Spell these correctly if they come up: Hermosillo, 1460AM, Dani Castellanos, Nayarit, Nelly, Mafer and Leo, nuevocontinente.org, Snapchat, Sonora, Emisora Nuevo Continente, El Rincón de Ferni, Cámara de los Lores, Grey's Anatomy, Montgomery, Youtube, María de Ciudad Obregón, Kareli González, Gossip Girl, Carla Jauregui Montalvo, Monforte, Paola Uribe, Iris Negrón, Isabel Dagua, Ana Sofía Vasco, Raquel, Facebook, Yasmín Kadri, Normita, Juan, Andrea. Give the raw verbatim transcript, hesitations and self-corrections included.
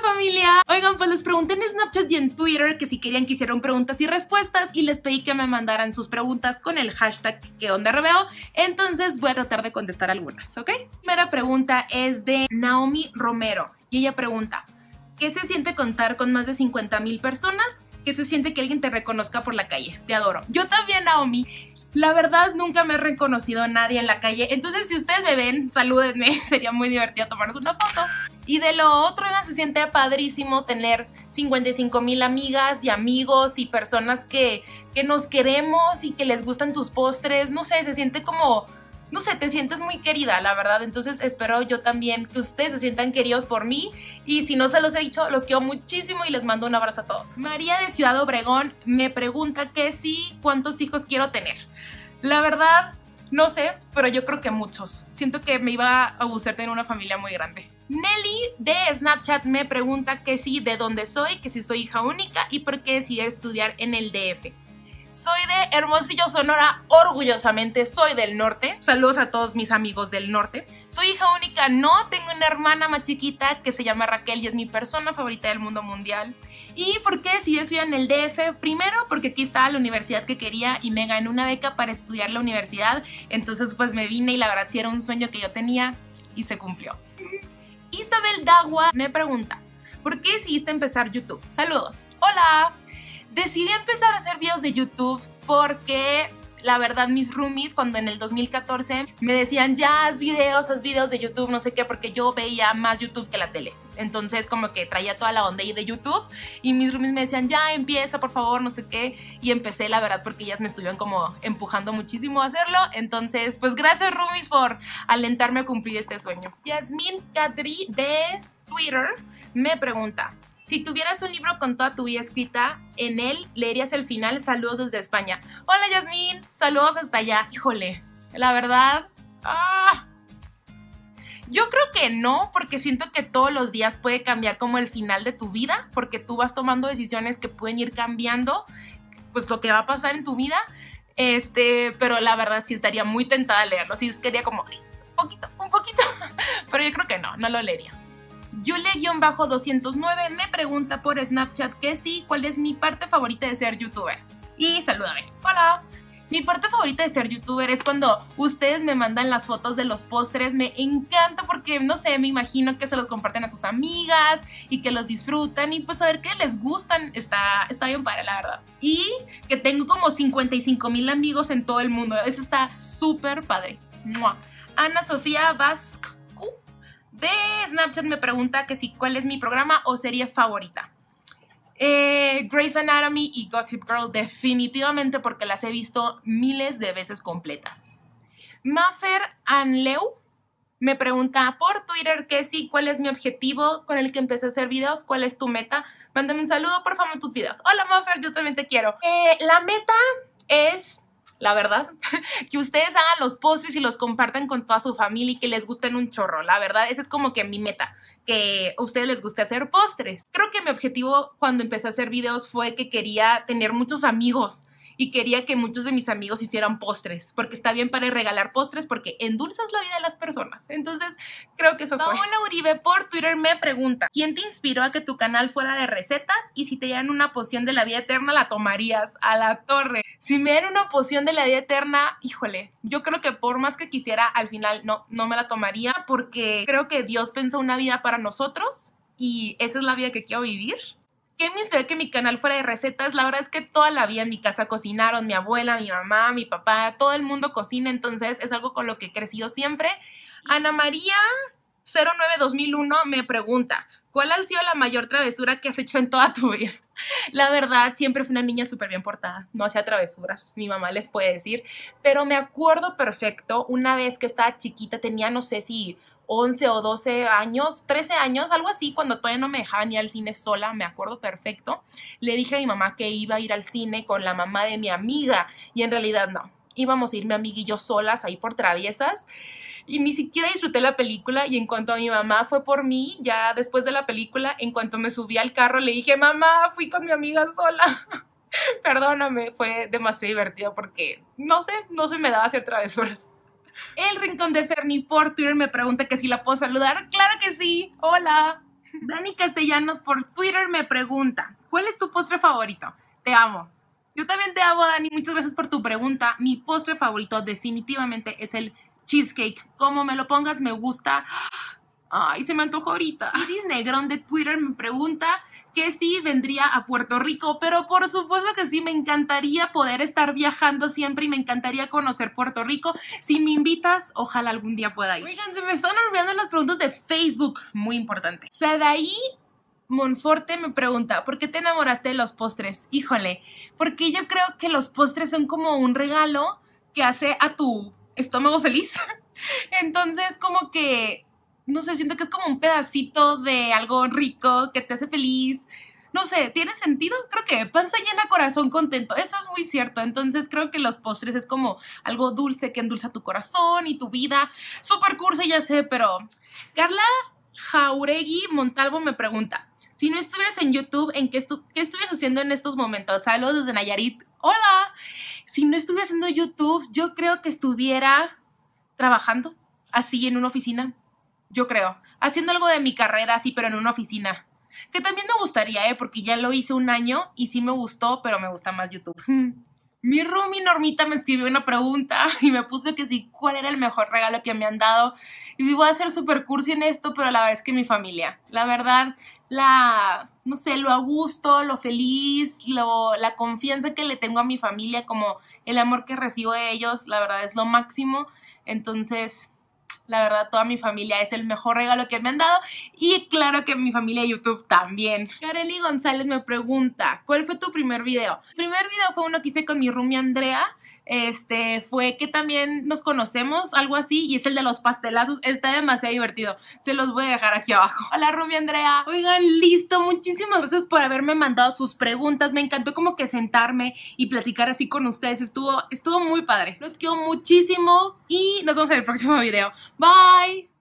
familia. Oigan, pues les pregunté en Snapchat y en Twitter que si querían que hicieran preguntas y respuestas, y les pedí que me mandaran sus preguntas con el hashtag que onda reveo. Entonces voy a tratar de contestar algunas, ¿ok? La primera pregunta es de Naomi Romero y ella pregunta: ¿qué se siente contar con más de cincuenta mil personas? ¿Qué se siente que alguien te reconozca por la calle? Te adoro. Yo también, Naomi. La verdad, nunca me he reconocido a nadie en la calle. Entonces, si ustedes me ven, salúdenme. Sería muy divertido tomarnos una foto. Y de lo otro, se siente padrísimo tener cincuenta y cinco mil amigas y amigos y personas que, que nos queremos y que les gustan tus postres. No sé, se siente como... No sé, te sientes muy querida, la verdad. Entonces espero yo también que ustedes se sientan queridos por mí. Y si no se los he dicho, los quiero muchísimo y les mando un abrazo a todos. María de Ciudad Obregón me pregunta que sí, ¿cuántos hijos quiero tener? La verdad, no sé, pero yo creo que muchos. Siento que me iba a gustar tener una familia muy grande. Nelly de Snapchat me pregunta que sí, de dónde soy, que si soy hija única y por qué decidí estudiar en el D F. Soy de Hermosillo, Sonora, orgullosamente soy del norte. Saludos a todos mis amigos del norte. Soy hija única, no, tengo una hermana más chiquita que se llama Raquel y es mi persona favorita del mundo mundial. ¿Y por qué decidí estudiar en el D F? Primero, porque aquí estaba la universidad que quería y me gané una beca para estudiar la universidad. Entonces pues me vine y la verdad sí era un sueño que yo tenía y se cumplió. Isabel Dagua me pregunta: ¿por qué decidiste empezar YouTube? Saludos. Hola. Decidí empezar a hacer videos de YouTube porque la verdad mis roomies cuando en el dos mil catorce me decían ya haz videos, haz videos de YouTube, no sé qué, porque yo veía más YouTube que la tele. Entonces como que traía toda la onda ahí de YouTube y mis roomies me decían ya empieza por favor, no sé qué, y empecé la verdad porque ellas me estuvieron como empujando muchísimo a hacerlo. Entonces pues gracias roomies por alentarme a cumplir este sueño. Yasmín Kadri de Twitter me pregunta: si tuvieras un libro con toda tu vida escrita en él, leerías el final. Saludos desde España. Hola, Yasmín. Saludos hasta allá. Híjole, la verdad... ¡Ah! Yo creo que no, porque siento que todos los días puede cambiar como el final de tu vida, porque tú vas tomando decisiones que pueden ir cambiando pues lo que va a pasar en tu vida. Este, pero la verdad sí estaría muy tentada a leerlo. Sí, quería como un poquito, un poquito. Pero yo creo que no, no lo leería. Yule-doscientos nueve me pregunta por Snapchat que sí, ¿cuál es mi parte favorita de ser youtuber? Y salúdame. Hola. Mi parte favorita de ser youtuber es cuando ustedes me mandan las fotos de los postres. Me encanta porque, no sé, me imagino que se los comparten a sus amigas y que los disfrutan. Y pues saber que les gustan está, está bien padre, la verdad. Y que tengo como cincuenta y cinco mil amigos en todo el mundo. Eso está súper padre. ¡Mua! Ana Sofía Vasco de Snapchat me pregunta que si cuál es mi programa o serie favorita. Eh, Grey's Anatomy y Gossip Girl, definitivamente, porque las he visto miles de veces completas. Mafer and Leo me pregunta por Twitter que sí, ¿cuál es mi objetivo con el que empecé a hacer videos? ¿Cuál es tu meta? Mándame un saludo, por favor, en tus videos. Hola, Mafer, yo también te quiero. Eh, la meta es... la verdad, que ustedes hagan los postres y los compartan con toda su familia y que les gusten un chorro. La verdad, esa es como que mi meta, que a ustedes les guste hacer postres. Creo que mi objetivo cuando empecé a hacer videos fue que quería tener muchos amigos y quería que muchos de mis amigos hicieran postres, porque está bien para regalar postres porque endulzas la vida de las personas. Entonces, creo que eso fue. Paola Uribe por Twitter me pregunta: ¿quién te inspiró a que tu canal fuera de recetas? Y si te dieran una poción de la vida eterna, ¿la tomarías? A la torre. Si me dieran una poción de la vida eterna, híjole, yo creo que por más que quisiera, al final no, no me la tomaría, porque creo que Dios pensó una vida para nosotros y esa es la vida que quiero vivir. ¿Qué me inspiró que mi canal fuera de recetas? La verdad es que toda la vida en mi casa cocinaron, mi abuela, mi mamá, mi papá, todo el mundo cocina, entonces es algo con lo que he crecido siempre. Ana María cero nueve dos mil uno me pregunta: ¿cuál ha sido la mayor travesura que has hecho en toda tu vida? La verdad, siempre fui una niña súper bien portada, no hacía travesuras, mi mamá les puede decir, pero me acuerdo perfecto, una vez que estaba chiquita, tenía no sé si once o doce años, trece años, algo así, cuando todavía no me dejaban ir al cine sola, me acuerdo perfecto, le dije a mi mamá que iba a ir al cine con la mamá de mi amiga, y en realidad no, íbamos a ir mi amiga y yo solas ahí por traviesas, y ni siquiera disfruté la película, y en cuanto a mi mamá fue por mí, ya después de la película, en cuanto me subí al carro, le dije, mamá, fui con mi amiga sola. Perdóname, fue demasiado divertido porque, no sé, no se me daba hacer travesuras. El Rincón de Ferni por Twitter me pregunta que si la puedo saludar. ¡Claro que sí! ¡Hola! Dani Castellanos por Twitter me pregunta, ¿cuál es tu postre favorito? Te amo. Yo también te amo, Dani. Muchas gracias por tu pregunta. Mi postre favorito definitivamente es el cheesecake. Como me lo pongas, me gusta. Ay, se me antojó ahorita. Iris Negrón de Twitter me pregunta que sí vendría a Puerto Rico, pero por supuesto que sí, me encantaría poder estar viajando siempre y me encantaría conocer Puerto Rico. Si me invitas, ojalá algún día pueda ir. Oigan, se me están olvidando las preguntas de Facebook, muy importante. Sadaí Monforte me pregunta, ¿por qué te enamoraste de los postres? Híjole, porque yo creo que los postres son como un regalo que hace a tu estómago feliz. Entonces, como que... no sé, siento que es como un pedacito de algo rico que te hace feliz. No sé, ¿tiene sentido? Creo que panza llena, corazón contento. Eso es muy cierto. Entonces creo que los postres es como algo dulce que endulza tu corazón y tu vida. Súper curso, ya sé, pero... Carla Jauregui Montalvo me pregunta, si no estuvieras en YouTube, ¿en qué, estu qué estuvieras haciendo en estos momentos? Saludos desde Nayarit. ¡Hola! Si no estuviera haciendo YouTube, yo creo que estuviera trabajando así en una oficina. Yo creo, haciendo algo de mi carrera así, pero en una oficina. Que también me gustaría, ¿eh? Porque ya lo hice un año y sí me gustó, pero me gusta más YouTube. Mi roomie Normita me escribió una pregunta y me puso que sí, ¿cuál era el mejor regalo que me han dado? Y me voy a hacer súper cursi en esto, pero la verdad es que mi familia. La verdad, la, no sé, lo a gusto, lo feliz, lo, la confianza que le tengo a mi familia, como el amor que recibo de ellos, la verdad es lo máximo. Entonces... la verdad, toda mi familia es el mejor regalo que me han dado y claro que mi familia de YouTube también. Kareli González me pregunta, ¿cuál fue tu primer video? El primer video fue uno que hice con mi roomie Andrea. Este, fue que también nos conocemos, algo así, y es el de los pastelazos. Está demasiado divertido. Se los voy a dejar aquí abajo. Hola, Rumi Andrea. Oigan, listo. Muchísimas gracias por haberme mandado sus preguntas. Me encantó como que sentarme y platicar así con ustedes. Estuvo, estuvo muy padre. Los quiero muchísimo y nos vemos en el próximo video. Bye.